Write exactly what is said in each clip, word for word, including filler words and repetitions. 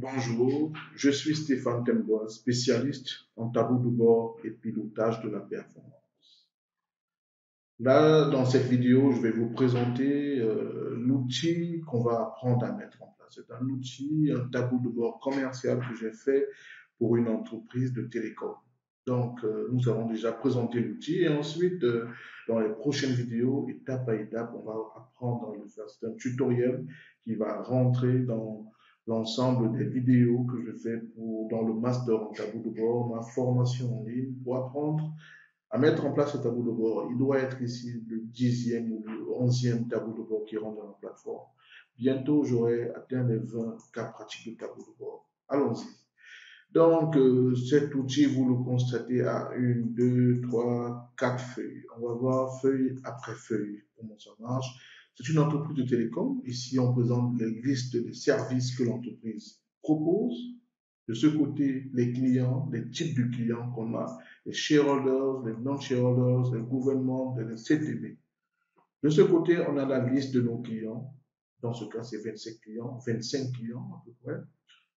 Bonjour, je suis Stéphane Temgoua, spécialiste en tableau de bord et pilotage de la performance. Là, dans cette vidéo, je vais vous présenter euh, l'outil qu'on va apprendre à mettre en place. C'est un outil, un tableau de bord commercial que j'ai fait pour une entreprise de télécom. Donc, euh, nous avons déjà présenté l'outil et ensuite, euh, dans les prochaines vidéos, étape à étape, on va apprendre à le faire. C'est un tutoriel qui va rentrer dans l'ensemble des vidéos que je fais pour, dans le master en tableau de bord, ma formation en ligne, pour apprendre à mettre en place ce tableau de bord. Il doit être ici le dixième ou le onzième tableau de bord qui rentre dans la plateforme. Bientôt, j'aurai atteint les vingt cas pratiques de tableau de bord. Allons-y. Donc, euh, cet outil, vous le constatez à une, deux, trois, quatre feuilles. On va voir feuille après feuille comment ça marche. C'est une entreprise de télécom. Ici, on présente les listes de services que l'entreprise propose. De ce côté, les clients, les types de clients qu'on a, les shareholders, les non-shareholders, les gouvernements, les C T B. De ce côté, on a la liste de nos clients. Dans ce cas, c'est vingt-cinq clients, vingt-cinq clients à peu près.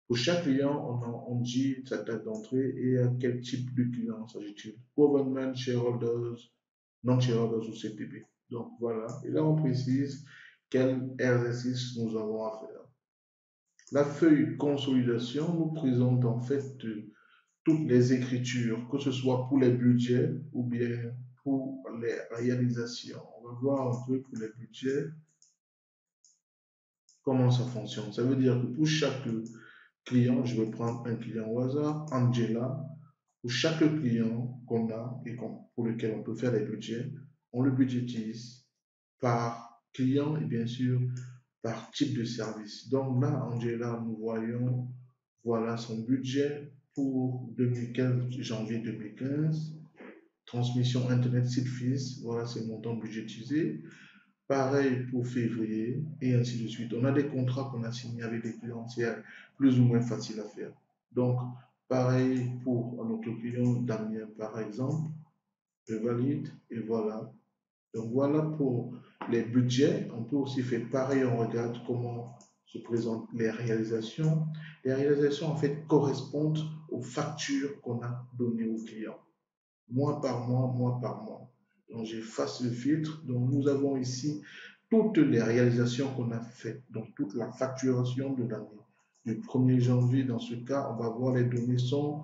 Pour chaque client, on, a, on dit sa date d'entrée et à quel type de client s'agit-il. Government, shareholders, non-shareholders ou C T B. Donc voilà, et là on précise quel exercice nous avons à faire. La feuille consolidation nous présente en fait toutes les écritures, que ce soit pour les budgets ou bien pour les réalisations. On va voir un peu pour les budgets comment ça fonctionne. Ça veut dire que pour chaque client, je vais prendre un client au hasard, Angela, pour chaque client qu'on a et pour lequel on peut faire les budgets, on le budgétise par client et bien sûr par type de service. Donc là, Angela, nous voyons, voilà son budget pour janvier deux mille quinze. Transmission Internet Sitfish, voilà ses montants budgétisés. Pareil pour février et ainsi de suite. On a des contrats qu'on a signés avec des clients, c'est plus ou moins facile à faire. Donc, pareil pour notre client Damien, par exemple. Je valide et voilà. Donc voilà pour les budgets. On peut aussi faire pareil, on regarde comment se présentent les réalisations. Les réalisations en fait correspondent aux factures qu'on a données aux clients. Mois par mois, mois par mois. Donc j'efface le filtre. Donc nous avons ici toutes les réalisations qu'on a faites. Donc toute la facturation de l'année. Du premier janvier dans ce cas, on va voir les données sont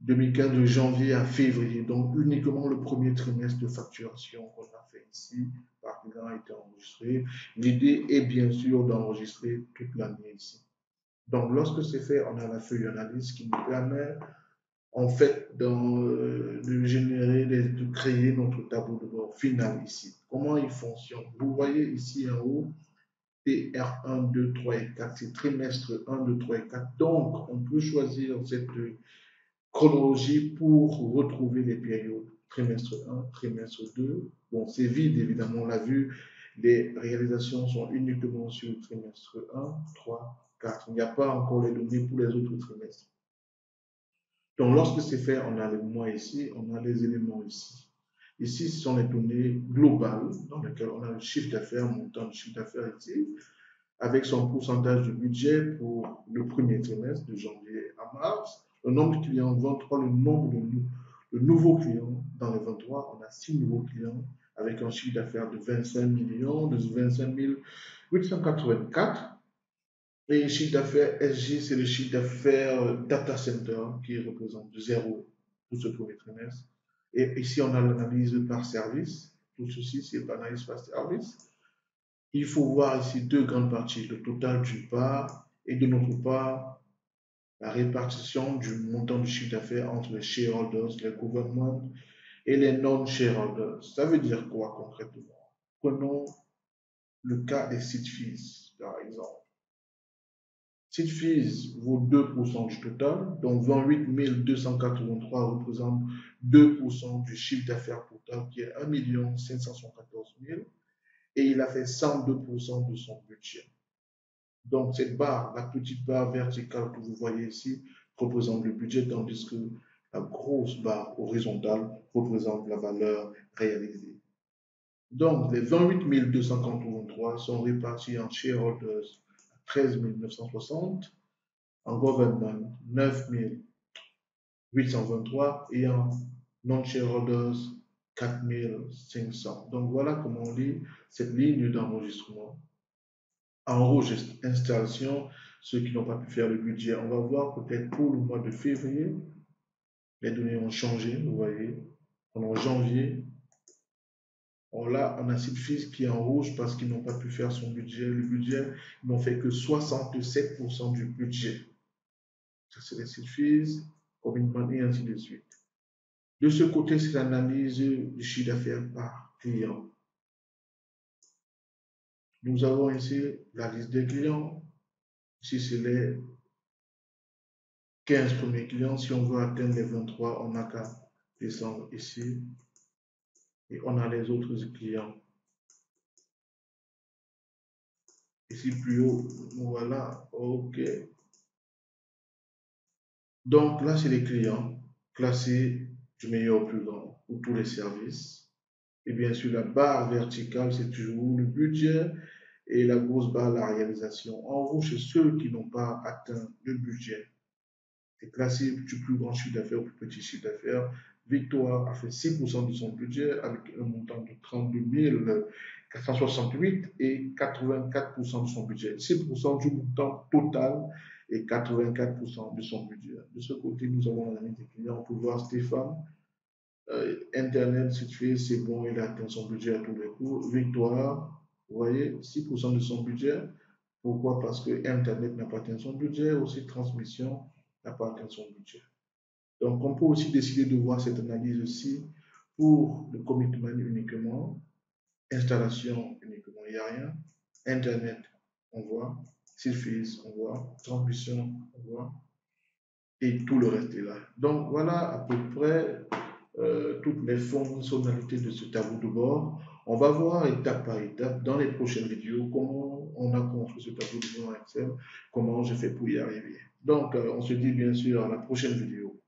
deux mille quinze de janvier à février, donc uniquement le premier trimestre de facturation qu'on a fait ici, par client a été enregistré. L'idée est bien sûr d'enregistrer toute l'année ici. Donc lorsque c'est fait, on a la feuille analyse qui nous permet en fait dans, euh, de générer, de, de créer notre tableau de bord final ici. Comment il fonctionne? Vous voyez ici en haut, T R un, deux, trois et quatre, c'est trimestre un, deux, trois et quatre. Donc on peut choisir cette chronologie pour retrouver les périodes trimestre un, trimestre deux. Bon, c'est vide évidemment, on l'a vu, les réalisations sont uniquement sur le trimestre un, trois, quatre. Il n'y a pas encore les données pour les autres trimestres. Donc lorsque c'est fait, on a les mois ici, on a les éléments ici. Ici, ce sont les données globales dans lesquelles on a le chiffre d'affaires, montant de chiffre d'affaires ici, avec son pourcentage de budget pour le premier trimestre de janvier à mars. Le nombre de clients, vingt-trois, le nombre de, de nouveaux clients. Dans les vingt-trois, on a six nouveaux clients avec un chiffre d'affaires de vingt-cinq millions, de vingt-cinq mille huit cent quatre-vingt-quatre. Et le chiffre d'affaires S J, c'est le chiffre d'affaires Data Center qui représente zéro pour ce premier trimestre. Et ici, on a l'analyse par service. Tout ceci, c'est l'analyse par service. Il faut voir ici deux grandes parties, le total d'une part et de notre part, la répartition du montant du chiffre d'affaires entre les shareholders, les gouvernements et les non-shareholders. Ça veut dire quoi concrètement? Prenons le cas des Sitfish, par exemple. Sitfish vaut deux pour cent du total, donc vingt-huit mille deux cent quatre-vingt-trois représente deux pour cent du chiffre d'affaires total qui est un million cinq cent soixante-quatorze mille et il a fait cent deux pour cent de son budget. Donc, cette barre, la petite barre verticale que vous voyez ici, représente le budget, tandis que la grosse barre horizontale représente la valeur réalisée. Donc, les vingt-huit mille deux cent quatre-vingt-trois sont répartis en shareholders à treize mille neuf cent soixante, encore vingt-neuf mille huit cent vingt-trois et en non-shareholders quatre mille cinq cents. Donc voilà comment on lit cette ligne d'enregistrement. Enregistre, installation, ceux qui n'ont pas pu faire le budget. On va voir peut-être pour le mois de février, les données ont changé, vous voyez. En janvier, on a, on a Sitfish qui est en rouge parce qu'ils n'ont pas pu faire son budget. Le budget, ils n'ont fait que soixante-sept pour cent du budget. Ça, c'est les Sitfish, combinement et ainsi de suite. De ce côté, c'est l'analyse du chiffre d'affaires par client. Nous avons ici la liste des clients. Ici, c'est les quinze premiers clients. Si on veut atteindre les vingt-trois, on n'a qu'à descendre ici. Et on a les autres clients. Ici, plus haut. Voilà. OK. Donc, là, c'est les clients classés du meilleur au plus grand pour tous les services. Et bien sûr, la barre verticale, c'est toujours le budget. Et la grosse barre, la réalisation. En rouge, c'est ceux qui n'ont pas atteint le budget. C'est classé du plus grand chiffre d'affaires au plus petit chiffre d'affaires. Victoire a fait six pour cent de son budget avec un montant de trente-deux mille quatre cent soixante-huit et quatre-vingt-quatre pour cent de son budget. six pour cent du montant total et quatre-vingt-quatre pour cent de son budget. De ce côté, nous avons l'analyse des clients. On peut voir Stéphane. Euh, Internet, Sitfish, c'est bon, il a atteint son budget à tous les coups. Victoire, vous voyez, six pour cent de son budget. Pourquoi? Parce que Internet n'a pas atteint son budget, aussi transmission n'a pas atteint son budget. Donc, on peut aussi décider de voir cette analyse aussi pour le commitment uniquement, installation uniquement, il n'y a rien. Internet, on voit. Sitfish, on voit. Transmission, on voit. Et tout le reste est là. Donc, voilà à peu près Euh, toutes les fonctionnalités de ce tableau de bord. On va voir étape par étape dans les prochaines vidéos comment on a construit ce tableau de bord en Excel, comment j'ai fait pour y arriver. Donc, euh, on se dit bien sûr à la prochaine vidéo.